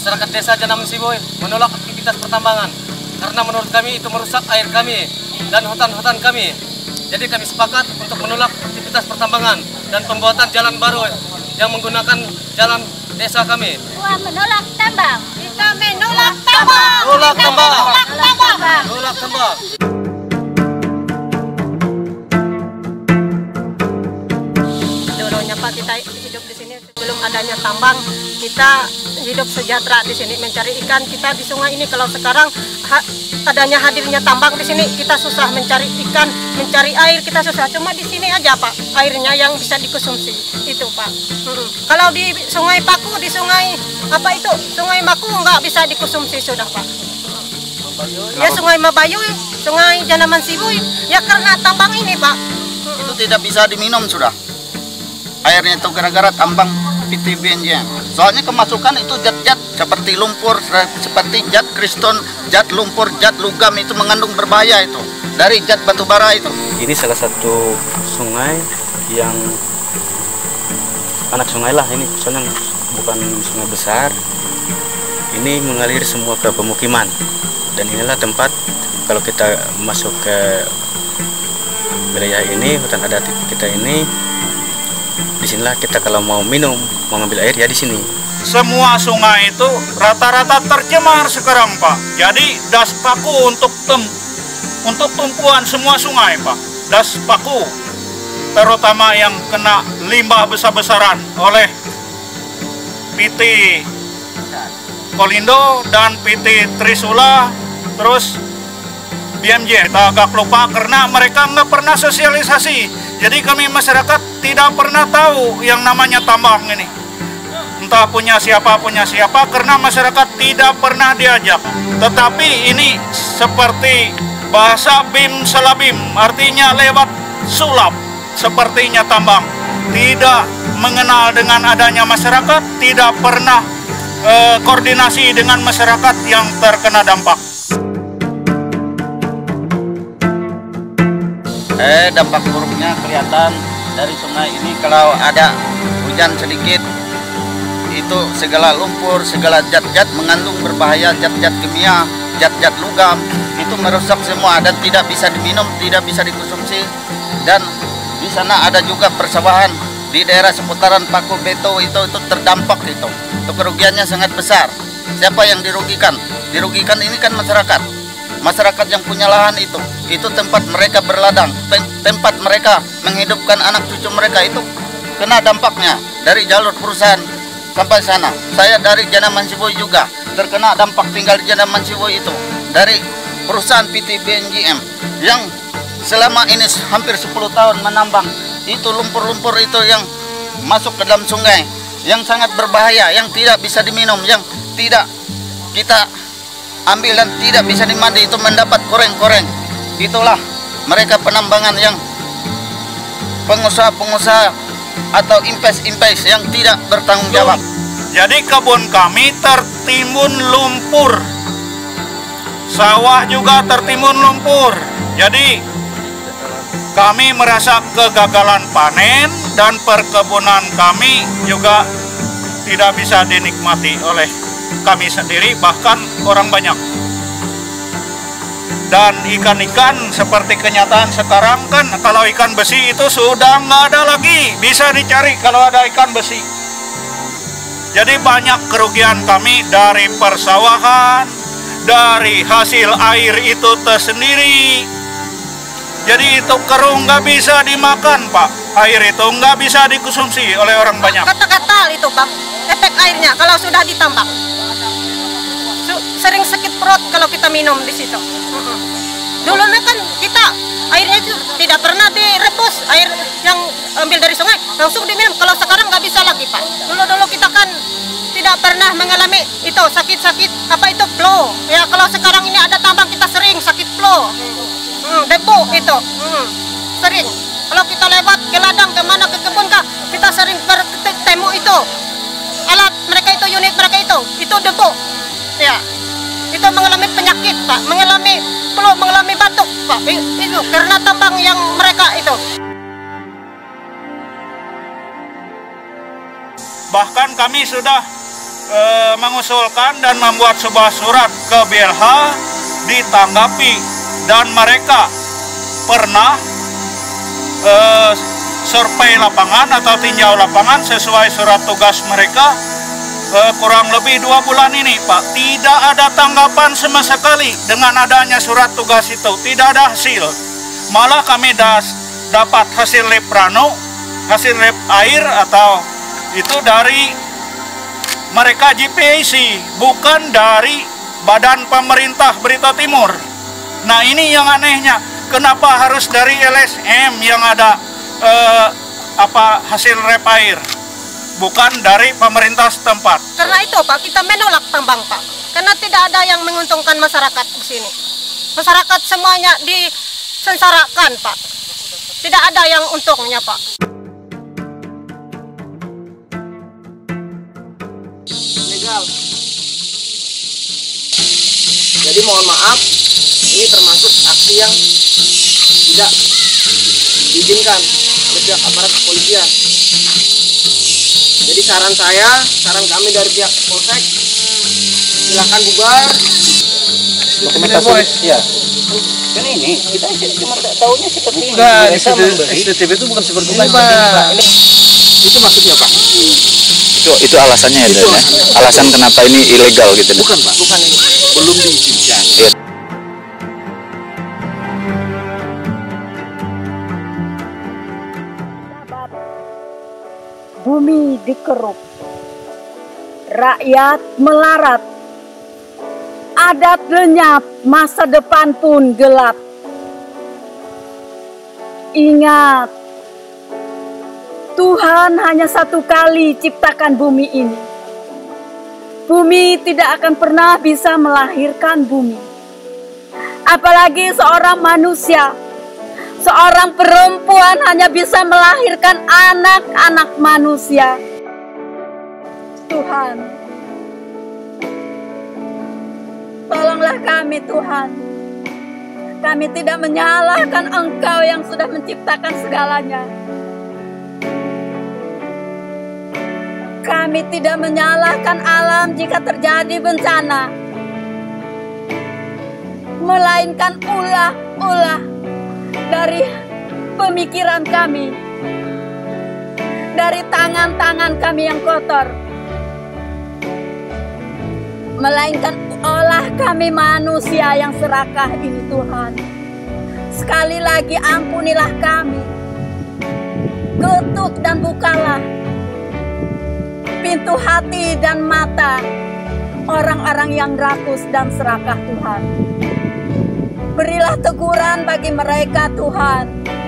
masyarakat desa Janaman Siboy menolak aktivitas pertambangan karena menurut kami itu merusak air kami dan hutan-hutan kami. Jadi kami sepakat untuk menolak aktivitas pertambangan dan pembuatan jalan baru yang menggunakan jalan desa kami. Wah, menolak tambang. Kita menolak tambang. Menolak tambang. Menolak tambang. Dulunya Pak, kita hidup di sini sebelum adanya tambang, kita hidup sejahtera di sini, mencari ikan kita di sungai ini. Kalau sekarang adanya hadirnya tambang di sini, kita susah mencari ikan, mencari air kita susah. Cuma di sini aja Pak, airnya yang bisa dikonsumsi itu Pak. Kalau di sungai Paku, di sungai apa itu, sungai Maku nggak bisa dikonsumsi sudah Pak. Ya sungai Mabayu, sungai Janaman Siboy, ya karena tambang ini Pak. Itu tidak bisa diminum sudah. Airnya itu gara-gara tambang PT BNGM. Soalnya kemasukan itu zat-zat seperti lumpur, seperti zat kriston, zat lumpur, zat logam, itu mengandung berbahaya itu dari zat batu bara itu. Ini salah satu sungai yang anak sungai lah ini, soalnya bukan sungai besar. Ini mengalir semua ke pemukiman dan inilah tempat kalau kita masuk ke wilayah ini, hutan adat kita ini. Disinilah kita kalau mau minum, mau ngambil air ya di sini. Semua sungai itu rata-rata tercemar sekarang Pak. Jadi das Paku untuk tumpuan semua sungai Pak. Das Paku terutama yang kena limbah besar-besaran oleh PT Kolindo dan PT Trisula, terus BMJ. Agak lupa karena mereka nggak pernah sosialisasi. Jadi kami masyarakat tidak pernah tahu yang namanya tambang ini. Entah punya siapa, karena masyarakat tidak pernah diajak. Tetapi ini seperti bahasa bim selabim, artinya lewat sulap, sepertinya tambang. Tidak mengenal dengan adanya masyarakat, tidak pernah koordinasi dengan masyarakat yang terkena dampak. Dampak buruknya kelihatan dari sungai ini. Kalau ada hujan sedikit, itu segala lumpur, segala zat-zat mengandung berbahaya, zat-zat kimia, zat-zat logam, itu merusak semua dan tidak bisa diminum, tidak bisa dikonsumsi. Dan di sana ada juga persawahan di daerah seputaran Paku Beto itu terdampak itu kerugiannya sangat besar. Siapa yang dirugikan? Dirugikan ini kan masyarakat. Masyarakat yang punya lahan itu tempat mereka berladang, tempat mereka menghidupkan anak cucu mereka, itu kena dampaknya dari jalur perusahaan sampai sana. Saya dari Janaman Siboy juga terkena dampak tinggal di Janaman Siboy itu dari perusahaan PT BNGM yang selama ini hampir 10 tahun menambang itu lumpur-lumpur itu yang masuk ke dalam sungai yang sangat berbahaya, yang tidak bisa diminum, yang tidak kita ambil dan tidak bisa dimandi, itu mendapat koreng-koreng. Itulah mereka penambangan yang pengusaha-pengusaha atau impes-impes yang tidak bertanggung jawab. Jadi kebun kami tertimbun lumpur, sawah juga tertimbun lumpur. Jadi kami merasa kegagalan panen dan perkebunan kami juga tidak bisa dinikmati oleh kami sendiri, bahkan orang banyak. Dan ikan-ikan seperti kenyataan sekarang kan, kalau ikan besi itu sudah nggak ada lagi bisa dicari kalau ada ikan besi. Jadi banyak kerugian kami dari persawahan, dari hasil air itu tersendiri. Jadi itu keruh nggak bisa dimakan Pak, air itu nggak bisa dikonsumsi oleh orang banyak. Kata-kata itu Pak, efek airnya kalau sudah ditambang sering sakit perut kalau kita minum di situ. Dulu kan kita airnya itu tidak pernah direbus, air yang ambil dari sungai langsung diminum. Kalau sekarang nggak bisa lagi Pak. Dulu kita kan tidak pernah mengalami itu sakit-sakit apa itu flu. Ya kalau sekarang ini ada tambang kita sering sakit flu, debu itu sering. Kalau kita lewat ke ladang kemana ke kebun kah, kita sering bertemu itu alat mereka itu, unit mereka itu debu. Ya, itu mengalami penyakit Pak, mengalami flu, mengalami batuk Pak, itu karena tambang yang mereka itu. Bahkan kami sudah mengusulkan dan membuat sebuah surat ke BLH, ditanggapi, dan mereka pernah survei lapangan atau tinjau lapangan sesuai surat tugas mereka kurang lebih 2 bulan ini, Pak. Tidak ada tanggapan sama sekali dengan adanya surat tugas itu, tidak ada hasil. Malah kami dapat hasil lab rano, hasil lab air atau itu dari mereka GPAC, bukan dari badan pemerintah Berita Timur. Nah, ini yang anehnya, kenapa harus dari LSM yang ada hasil lab air, bukan dari pemerintah setempat. Karena itu, Pak, kita menolak tambang, Pak, karena tidak ada yang menguntungkan masyarakat di sini. Masyarakat semuanya disengsarakan, Pak, tidak ada yang untungnya, Pak. Jadi mohon maaf, ini termasuk aksi yang tidak diizinkan oleh pihak aparat kepolisian. Jadi saran kami dari pihak Polsek, silakan bubar. Dokumentasi, ya. Kan ini kita cuma tahunya seperti ini. Bukan, SDTB itu bukan seperti ini, Pak. Ini itu maksudnya, Pak. Itu alasannya, ya, Dan, ya? Alasan kenapa ini ilegal gitu. Bukan, Pak, bukan ini. Belum diizinkan. Ya. Bumi dikeruk, rakyat melarat, adat lenyap, masa depan pun gelap. Ingat, Tuhan hanya satu kali ciptakan bumi ini. Bumi tidak akan pernah bisa melahirkan bumi. Apalagi seorang manusia, seorang perempuan hanya bisa melahirkan anak-anak manusia. Tuhan, tolonglah kami, Tuhan. Kami tidak menyalahkan Engkau yang sudah menciptakan segalanya. Kami tidak menyalahkan alam jika terjadi bencana, melainkan ulah-ulah dari pemikiran kami, dari tangan-tangan kami yang kotor, melainkan olah kami manusia yang serakah ini, Tuhan. Sekali lagi ampunilah kami, kutuk dan bukalah pintu hati dan mata orang-orang yang rakus dan serakah, Tuhan. Berilah teguran bagi mereka, Tuhan.